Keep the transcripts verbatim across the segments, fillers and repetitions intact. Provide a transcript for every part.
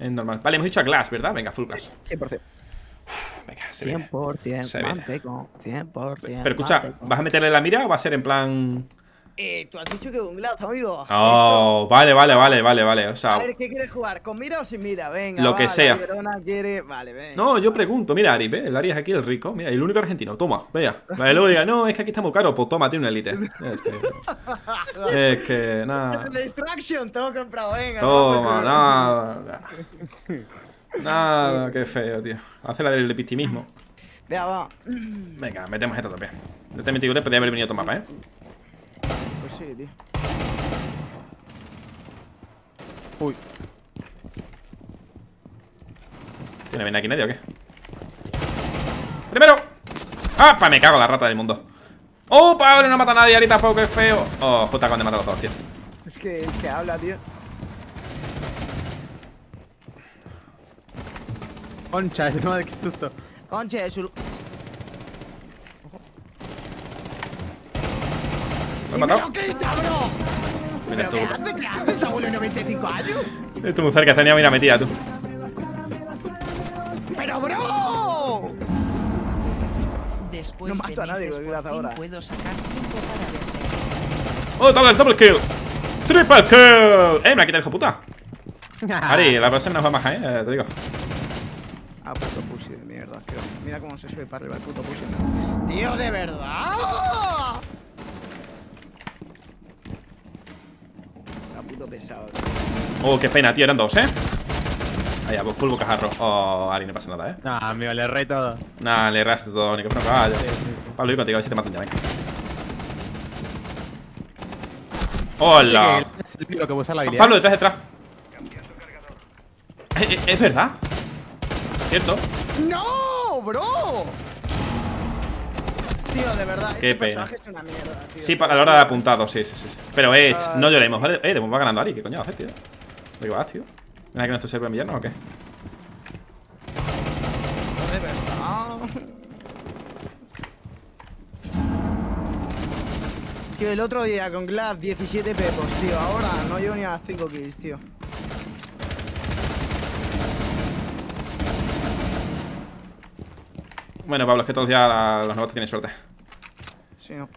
Es normal. Vale, hemos dicho a Glaz, ¿verdad? Venga, full Glaz. cien por cien. Uf, venga, se viene. cien por cien, manteco. cien por cien. Pero escucha, ¿vas a meterle la mira o va a ser en plan...? Eh, tú has dicho que un Glaz, amigo. Oh, ¿listo? Vale, vale, vale, vale, vale. O sea, a ver, ¿qué quieres jugar? ¿Con mira o sin mira? Venga, lo que va, sea. La quiere... Vale, venga. No, yo pregunto, mira, Ari, ¿eh? El Ari es aquí el rico. Mira, el único argentino, toma, vea. Vale, luego diga, no, es que aquí está muy caro, pues toma, tiene una elite. Es que, es que nada. La Distraction, todo comprado, venga. Toma, nada. Nada, nada, qué feo, tío. Hace la del victimismo. Vea, va. Venga, metemos esto también. Yo te metí que podría haber venido a otro mapa, ¿eh? Sí, tío. Uy. ¿Tiene bien aquí nadie o qué? ¡Primero! ¡Apa! Me cago en la rata del mundo. ¡Oh, Pablo! No mata a nadie ahorita, tampoco, qué feo. Oh, puta, acaban de matar a todos, tío. Es que el que habla, tío. Concha, es madre, qué susto. Concha, es un... ¿Lo he matado? Mira tú. ¿Qué haces? ¿Qué haces, abuelo de noventa y cinco años? Esto muy cerca, tenía mira metida, tú. ¡Pero, bro! Después no mato a nadie, güey, ahora. Puedo sacar tiempo para verte. ¡Oh, doble, doble kill! ¡Triple kill! ¡Eh, me la quita el hijo puta! Ari, la próxima nos va a bajar, eh, te digo. Ah, puto pussy de mierda, tío. Mira cómo se sube para arriba el puto pussy. ¡Tío, de verdad! Pesado, oh, qué pena, tío, eran dos, ¿eh? Allá, pues full bocajarro. Oh, Ali, no pasa nada, ¿eh? Nah, amigo, le erré todo. Nah, le erraste todo, ni que fuera caballo. Sí, sí, sí. Pablo, voy contigo, a ver si te matan ya, venga. ¡Hola! Pablo, detrás, detrás. ¿Es, es verdad? ¿Cierto? ¡No, bro! Tío, de verdad, qué este pena. Es una mierda, tío. Sí, a la hora de apuntado, sí, sí, sí. Pero Edge, uh, no lloremos, ¿vale? Eh, de va ganando Ali, ¿qué coño haces, tío? ¿De qué vas, tío? ¿Mira que nuestro server en villano o qué? De verdad. Tío, el otro día con Glaz diecisiete pepos, tío. Ahora no llevo ni a cinco kills, tío. Bueno, Pablo, es que todos los días la, los novatos tienen suerte. Sí, no.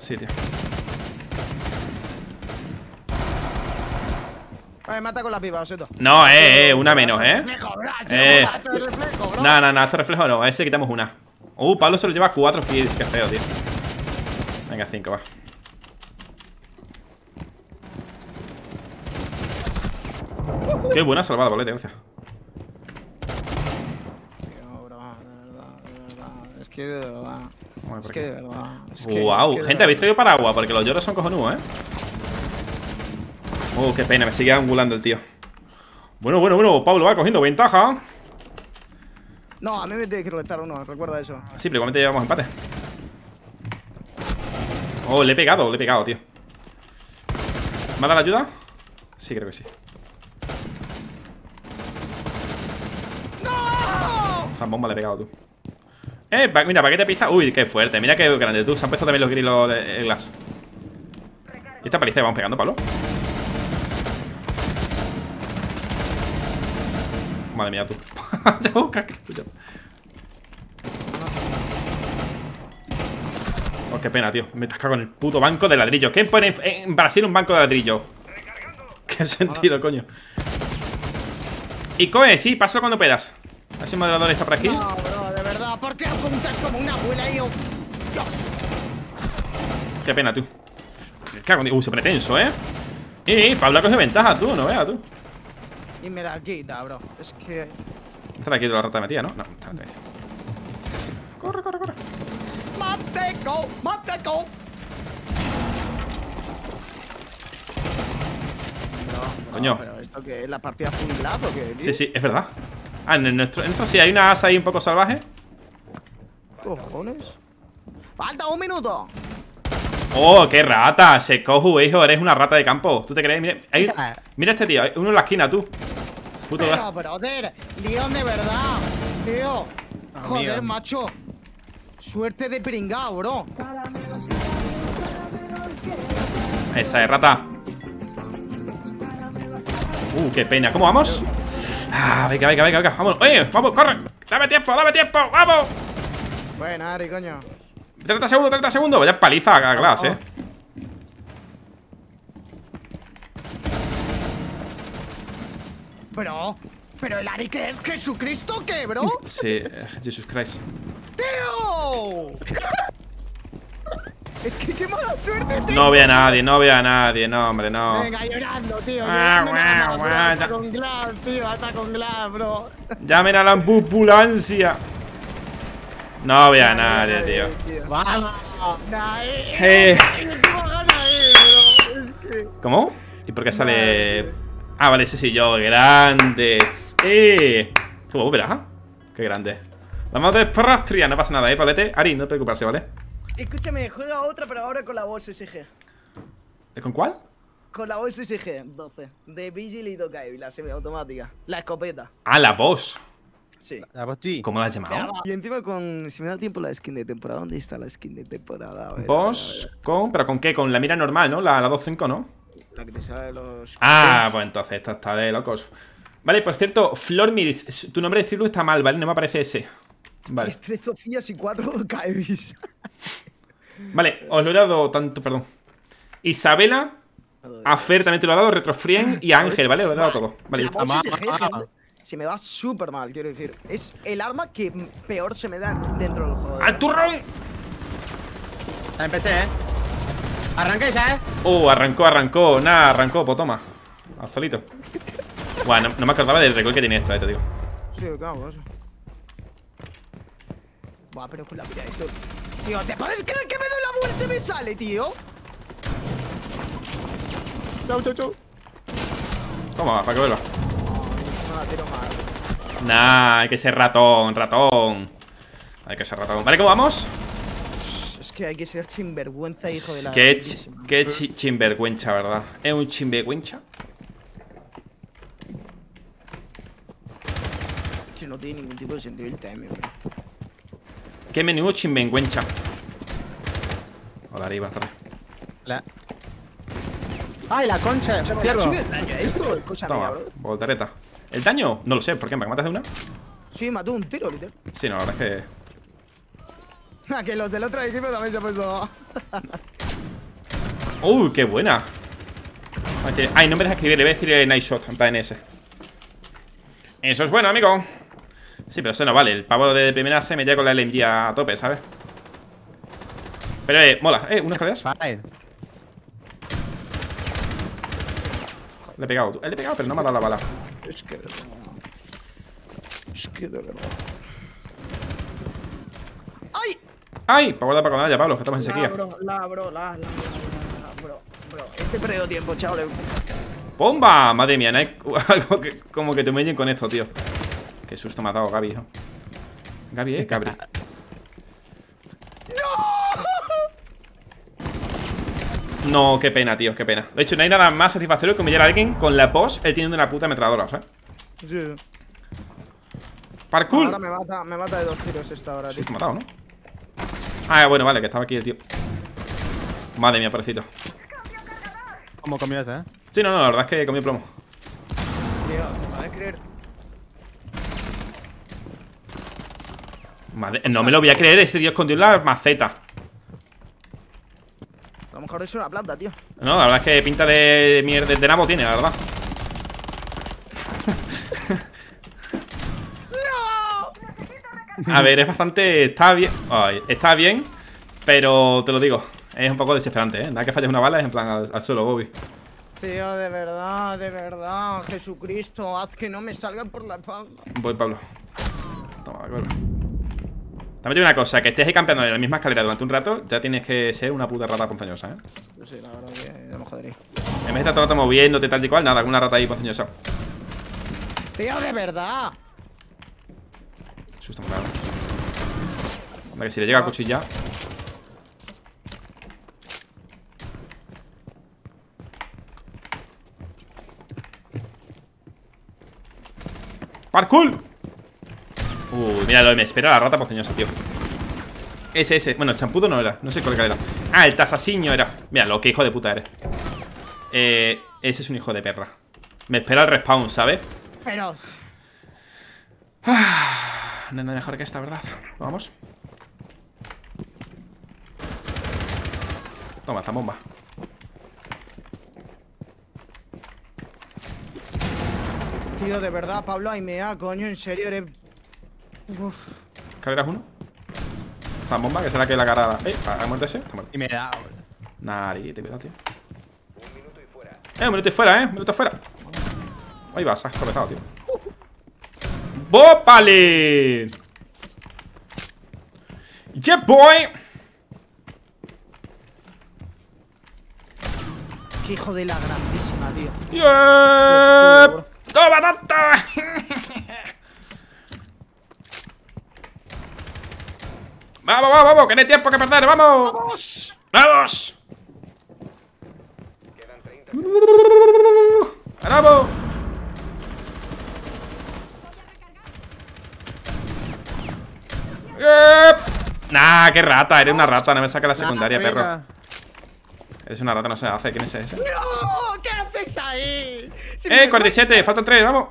Sí, tío. Vale, mata con la pipa, Oseto. No, eh, eh, una menos, eh. Reflejo, bro, eh. Reflejo, bro. No, no, no, este reflejo no, a ese le quitamos una. Uh, Pablo se lo lleva cuatro kills, qué feo, tío. Venga, cinco, va. Qué buena salvada, bolete, gracias. Es que de verdad. Uy, es que de verdad. Es que, wow, es que gente, habéis traído paraguas porque los lloros son cojonudos, eh. Oh, qué pena, me sigue angulando el tío. Bueno, bueno, bueno, Pablo va cogiendo ventaja. No, a mí me tiene que retar uno, recuerda eso. Sí, pero igualmente llevamos empate. Oh, le he pegado, le he pegado, tío. ¿Me ha dado la ayuda? Sí, creo que sí. ¡No! Zambomba le he pegado, tú. Eh, mira, paquete de pista. Uy, qué fuerte. Mira qué grande. Tú, se han puesto también los grilos de eh, Glaz. ¿Y esta paliza vamos pegando, Pablo? Madre mía, tú. Oh, qué pena, tío. Me tasca con el puto banco de ladrillo. ¿Quién pone en Brasil un banco de ladrillo? ¿Qué sentido, coño? Y coe, sí, paso cuando puedas. A ver si el moderador está por aquí. ¿Por qué apuntas como una abuela y yo? Dios. Qué pena, tú. Me cago en... Uh, se pretenso, ¿eh? Y Pablo ha cogido ventaja, tú, no veas, tú. Y me la quita, bro. Es que... Esta la quito la rata metida, ¿no? No, está metida. Corre, corre, corre. Mateco, mateco. No, no, coño. Pero esto que es la partida full Glaz o qué, tío. Sí, sí, es verdad. Ah, en nuestro, en nuestro sí, hay una asa ahí un poco salvaje. ¿Cojones? ¡Falta un minuto! ¡Oh, qué rata! Se cojo, hijo, eres una rata de campo. ¿Tú te crees? Mira, hay, mira este tío, uno en la esquina, tú. Puto pero, brother, Dios, de verdad, tío. Joder, amigo, macho. Suerte de pringao, bro. Esa es rata. Uh, qué pena. ¿Cómo vamos? Ah, venga, venga, venga, venga, vamos. Oye, vamos, corre. Dame tiempo, dame tiempo, vamos. Buena, Ari, coño. treinta segundos, treinta segundos. Vaya paliza a Glaz, eh. Bro, ¿pero el Ari crees Jesucristo qué, bro? Sí, Jesus Christ. ¡Tío! Es que qué mala suerte, tío. No veo a nadie, no veo a nadie, no, hombre, no. Venga, llorando, tío. Ah, llorando, ah, no, ah, hasta ah, con Glaz, tío, hasta con Glaz, bro. Llamen a la ambulancia. No veo a nadie, nadie tío. tío. Vamos. Nadie. Eh. ¿Cómo? ¿Y por qué sale? Nadie. Ah, vale, ese sí, yo. Grandes. Eh. ¿Qué huevo, verás? Qué grande. Vamos de Prastria. No pasa nada, eh, palete. Ari, no te preocuparse, ¿vale? Escúchame, juega otra, pero ahora con la voz S G. ¿Con cuál? Con la voz S G, doce. De Vigil y Tokay, la semiautomática. La escopeta. Ah, la voz. Sí. La voz, sí. ¿Cómo la has llamado? Y encima con... Si me da tiempo la skin de temporada. ¿Dónde está la skin de temporada? Voz con... ¿Pero con qué? Con la mira normal, ¿no? La, la dos punto cinco, ¿no? La que te sale de los... Ah, pues entonces esta está de locos. Vale, por cierto, Flormiris, tu nombre de estilo está mal, ¿vale? No me aparece ese. Vale. Tres Sofías y cuatro Gabis. Vale, os lo he dado tanto, perdón. Isabela, Afer también te lo ha dado, Retrofriend y Ángel, ¿vale? Lo he dado todo. Vale, se me va súper mal, quiero decir. Es el arma que peor se me da dentro del juego. ¡Al turrón! La empecé, ¿eh? Arranqué ya, ¿eh? Uh, arrancó, arrancó. Nada, arrancó, pues toma. Al solito. Bueno, no, no me acordaba del recoil que tenía esto, eh, te digo. Sí, claro, eso. Buah, pero con la mira esto. Tío, ¿te puedes creer que me doy la vuelta y me sale, tío? Chau, chau, chau. Toma, para que vuelva. No, no la tiro mal. Nah, hay que ser ratón, ratón. Hay que ser ratón. Vale, ¿cómo vamos? Es que hay que ser sinvergüenza, hijo de la... Qué, ch qué ch sinvergüenza, ¿verdad? ¿Es un sinvergüenza? Si no tiene ningún tipo de sentido el timing, bro. Qué menudo chimbenguencha. Hola, arriba, atrás. La... ¡Ay, la concha! ¡Cierro! Toma, voltereta. ¿El daño? No lo sé, ¿por qué? ¿Me matas de una? Sí, mató un tiro, literal. Sí, no, la verdad es que... Ah, que los del otro equipo también se han puesto... ¡Uy, qué buena! Ay, no me dejas escribir, le voy a decir nice shot, en plan ese. Eso es bueno, amigo. Sí, pero eso no vale. El pavo de primera se metía con la L M G a tope, ¿sabes? Pero, eh, mola. Eh, unas escaleras. Le he pegado. Le he pegado, pero no me ha dado la bala. Es que... Es que de verdad. ¡Ay! ¡Ay! Para guardar para con la ya, Pablo, que estamos en sequía. La, bro, la, bro, la, la, la, la, bro, bro. Este perdió tiempo, chao. ¡Bomba! Madre mía, no hay algo que... Como que te humillen con esto, tío. Qué susto me ha dado Gaby, ¿no? Gaby, eh, Gabri. ¡No! No, qué pena, tío, qué pena. De hecho, no hay nada más satisfactorio que humillar a alguien con la boss él tiene una puta ametralladora, ¿sabes? Sí. ¡Parkour! Ahora me mata, me mata de dos tiros esta hora, tío. Susto me ha dado, ¿no? Ah, bueno, vale, que estaba aquí el tío. Madre mía, pobrecito. ¿Cómo comió ese, eh? Sí, no, no, la verdad es que comió plomo. Tío, ¿me vas a creer? Madre, no me lo voy a creer, ese tío escondió la maceta. A lo mejor es una planta, tío. No, la verdad es que pinta de mierda de nabo tiene, la verdad. ¡No! A ver, es bastante... Está bien... Ay, está bien, pero te lo digo, es un poco desesperante, ¿eh? Nada que falles una bala es en plan al, al suelo, Bobby. Tío, de verdad, de verdad, Jesucristo, haz que no me salgan por la espalda. Voy, Pablo. Toma, claro. También digo una cosa, que estés ahí campeando en la misma escalera durante un rato, ya tienes que ser una puta rata ponzoñosa, ¿eh? No sé, la verdad que ya me jodería. En vez de estar todo el rato moviéndote tal y cual, nada, alguna rata ahí ponzoñosa. ¡Tío, de verdad! Susto muy raro. Anda, que si le llega a cuchilla. ¡Parkour! Uy, míralo, me espera la rata ponzoñosa, tío. Ese, ese. Bueno, el champudo no era. No sé cuál era. Ah, el tasasiño era. Míralo, qué hijo de puta eres. Eh, ese es un hijo de perra. Me espera el respawn, ¿sabes? Pero... Ah, no es mejor que esta, ¿verdad? Vamos. Toma esta bomba. Tío, de verdad, Pablo, ahí me da, coño, en serio eres... Uf. ¿Carreras uno? Esta bomba, que será que la cargada. Eh, ha muerto ese. Y me da, boludo. Nariz, te cuidado, tío. Un minuto y fuera. Eh, un minuto y fuera, eh. Un minuto y fuera. Ahí vas, has tropezado, tío. ¡Bopale! Jetboy. ¡Qué hijo de la grandísima, tío! ¡Yeah! ¡Toma, tanto! ¡Vamos, vamos, vamos! ¡Que no hay tiempo que perder! ¡Vamos! ¡Vamos! ¡Vamos! Quedan treinta. ¡Ganamos! Nah, qué rata, eres una rata, no me saca la secundaria, nah, perro. Eres una rata, no se hace, ¿quién es ese? ¡No! ¿Qué haces ahí? ¡Eh, cuarenta y siete! Faltan tres, vamos.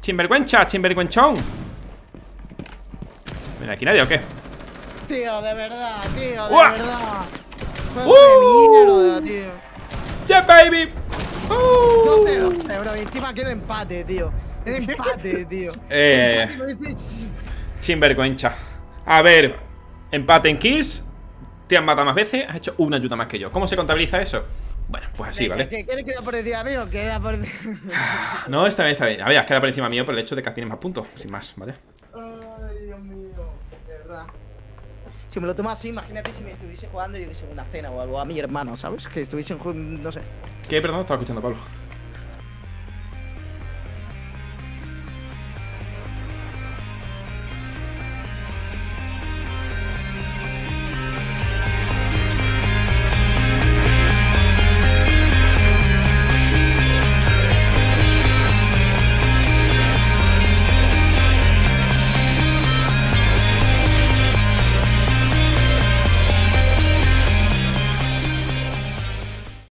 ¡Chinvergüencha, chinvergüenchón! ¿Mira aquí nadie o qué? Tío, de verdad, tío, de Uah. verdad. ¡Uh! De mierda, tío. ¡Yeah, baby! ¡Uh! doce doce, bro, y encima queda empate, tío. Queda empate, tío. Eh. Chinvergüencha. A ver, empate en kills. Te han matado más veces, has hecho una ayuda más que yo. ¿Cómo se contabiliza eso? Bueno, pues así, ¿vale? ¿Qué le queda por encima mío? Queda por... No, esta vez, esta vez. A ver, has quedado por encima mío por el hecho de que tienes más puntos. Sin más, ¿vale? Ay, Dios mío, de verdad. Si me lo tomas así, imagínate si me estuviese jugando yo que sé, una cena o algo a mi hermano, ¿sabes? Que estuviesen jugando, no sé. ¿Qué? Perdón, estaba escuchando, Pablo.